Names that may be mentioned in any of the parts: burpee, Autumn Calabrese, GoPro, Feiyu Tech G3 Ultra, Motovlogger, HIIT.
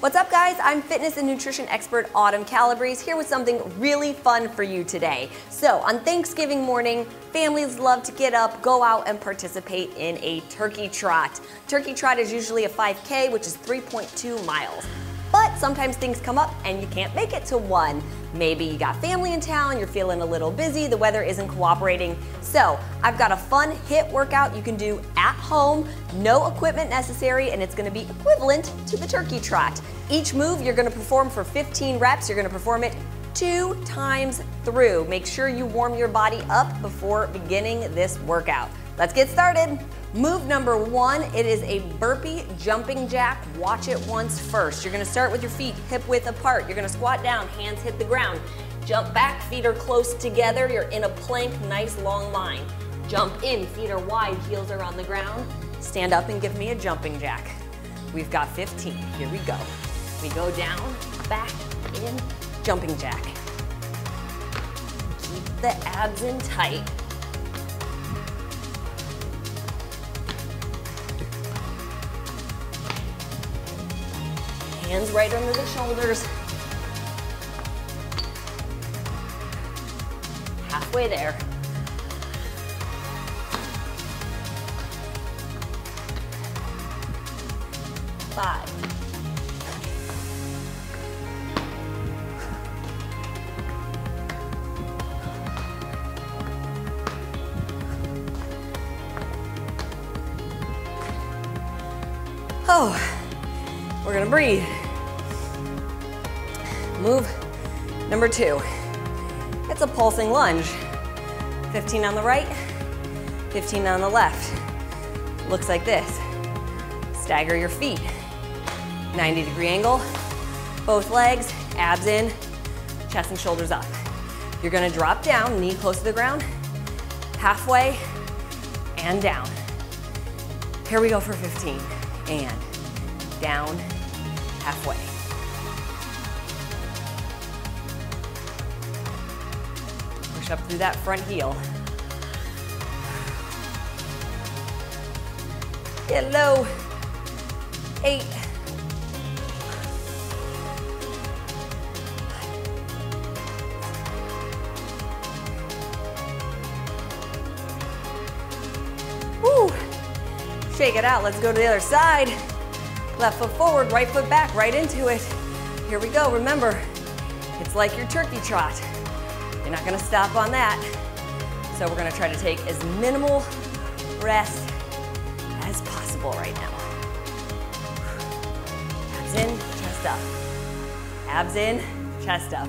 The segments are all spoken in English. What's up, guys? I'm fitness and nutrition expert Autumn Calabrese here with something really fun for you today. So on Thanksgiving morning, families love to get up, go out and participate in a turkey trot. Turkey trot is usually a 5K, which is 3.2 miles. But sometimes things come up and you can't make it to one. Maybe you got family in town, you're feeling a little busy, the weather isn't cooperating. So I've got a fun HIIT workout you can do at home, no equipment necessary, and it's gonna be equivalent to the turkey trot. Each move you're gonna perform for 15 reps, you're gonna perform it 2 times through. Make sure you warm your body up before beginning this workout. Let's get started. Move number 1, it is a burpee jumping jack. Watch it once first. You're gonna start with your feet hip width apart. You're gonna squat down, hands hit the ground. Jump back, feet are close together. You're in a plank, nice long line. Jump in, feet are wide, heels are on the ground. Stand up and give me a jumping jack. We've got 15, here we go. We go down, back, in, jumping jack. Keep the abs in tight. Hands right under the shoulders. Halfway there. Five. Oh, we're gonna breathe. Move number 2. It's a pulsing lunge. 15 on the right, 15 on the left. Looks like this. Stagger your feet. 90-degree angle, both legs, abs in, chest and shoulders up. You're gonna drop down, knee close to the ground, halfway and down. Here we go for 15, and down, halfway. Push up through that front heel. Get low. 8. Woo! Shake it out. Let's go to the other side. Left foot forward, right foot back, right into it. Here we go. Remember, it's like your turkey trot. You're not gonna stop on that. So we're gonna try to take as minimal rest as possible right now. Abs in, chest up. Abs in, chest up.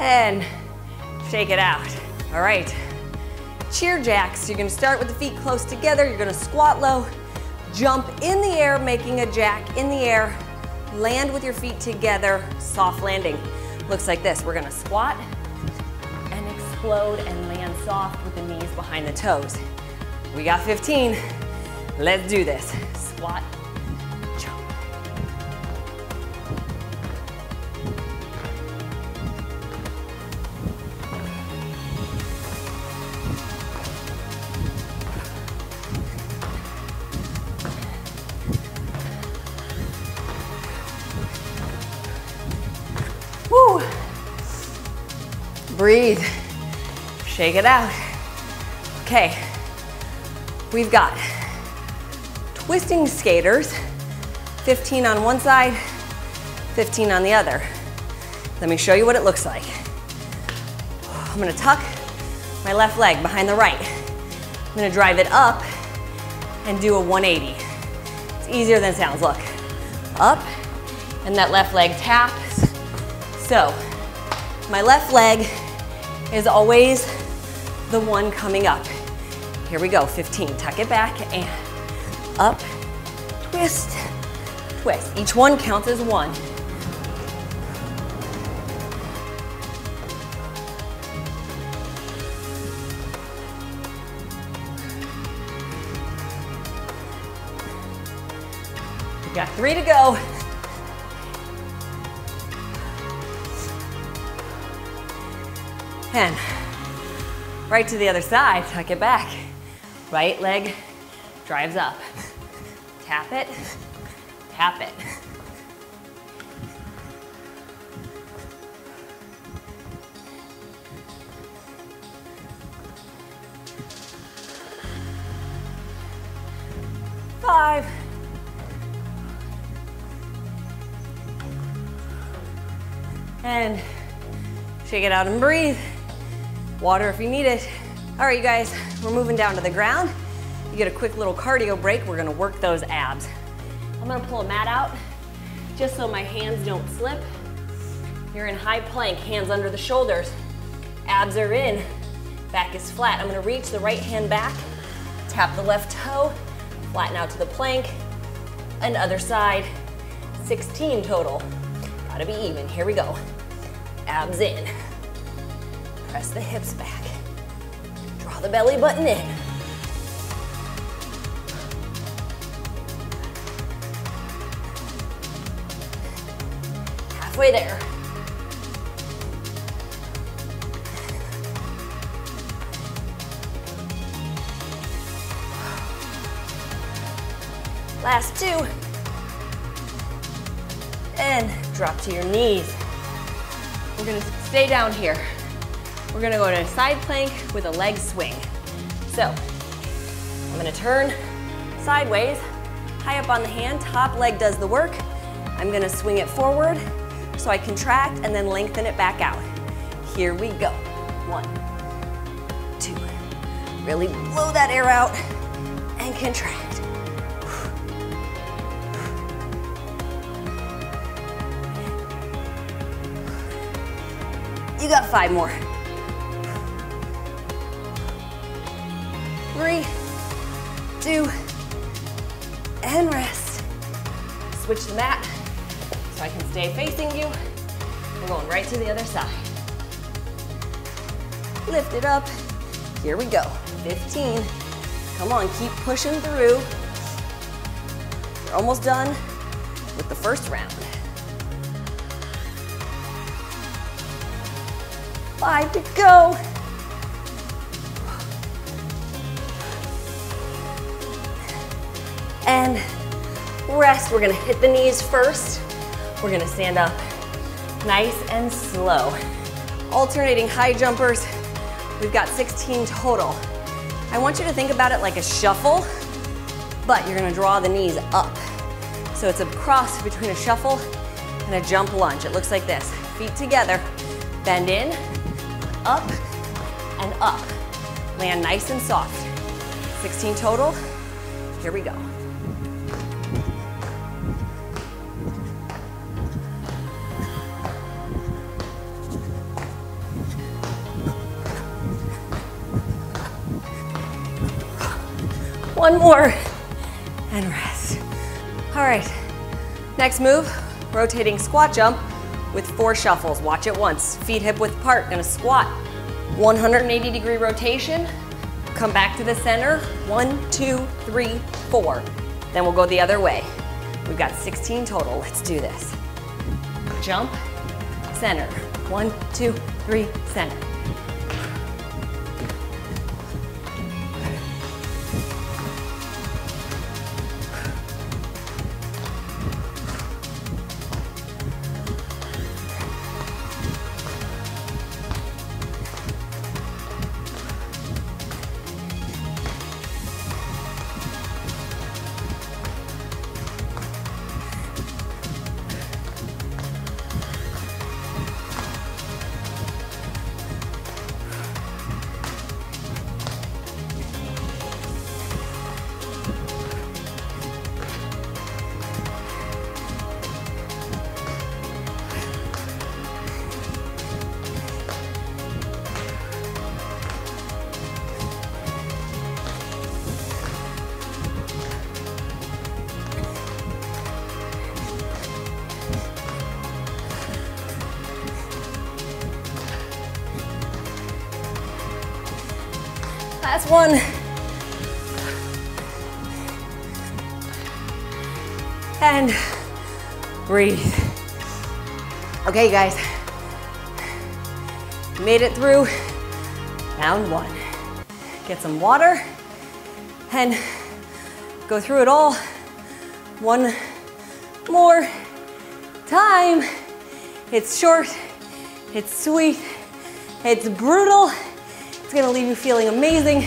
And shake it out. All right, cheer jacks. You're gonna start with the feet close together. You're gonna squat low, jump in the air, making a jack in the air, land with your feet together, soft landing. Looks like this. We're gonna squat and explode and land soft with the knees behind the toes. We got 15. Let's do this. Squat. Breathe, shake it out. Okay, we've got twisting skaters, 15 on one side, 15 on the other. Let me show you what it looks like. I'm gonna tuck my left leg behind the right. I'm gonna drive it up and do a 180. It's easier than it sounds, look. Up, and that left leg taps. So, my left leg is always the one coming up. Here we go, 15, tuck it back and up, twist, twist. Each one counts as one. We got 3 to go. And Right to the other side, tuck it back. Right leg drives up. Tap it, tap it. Five. And shake it out and breathe. Water if you need it. All right, you guys, we're moving down to the ground. You get a quick little cardio break. We're gonna work those abs. I'm gonna pull a mat out just so my hands don't slip. You're in high plank, hands under the shoulders. Abs are in, back is flat. I'm gonna reach the right hand back, tap the left toe, flatten out to the plank, and other side, 16 total. Gotta be even, here we go. Abs in, press the hips back, draw the belly button in. Halfway there. Last two. And drop to your knees. We're gonna stay down here. We're gonna go to a side plank with a leg swing. So, I'm gonna turn sideways, high up on the hand, top leg does the work. I'm gonna swing it forward so I contract and then lengthen it back out. Here we go. One, two. Really blow that air out and contract. You got five more. 3, 2, and rest. Switch the mat so I can stay facing you. We're going right to the other side. Lift it up. Here we go. 15. Come on, keep pushing through. We're almost done with the first round. 5 to go. And rest. We're gonna hit the knees first. We're gonna stand up nice and slow. Alternating high jumpers. We've got 16 total. I want you to think about it like a shuffle, but you're gonna draw the knees up. So it's a cross between a shuffle and a jump lunge. It looks like this. Feet together, bend in, up and up. Land nice and soft. 16 total. Here we go. One more and rest. All right, next move, rotating squat jump with 4 shuffles. Watch it once. Feet hip width apart. Gonna squat. 180-degree rotation. Come back to the center. 1, 2, 3, 4. Then we'll go the other way. We've got 16 total. Let's do this. Jump, center. 1, 2, 3, center. Last one. And breathe. Okay, you guys. Made it through. round one. Get some water and go through it all one more time. It's short, it's sweet, it's brutal. It's gonna leave you feeling amazing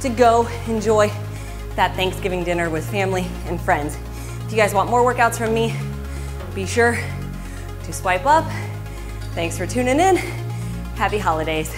to go enjoy that Thanksgiving dinner with family and friends. If you guys want more workouts from me, be sure to swipe up. Thanks for tuning in. Happy holidays.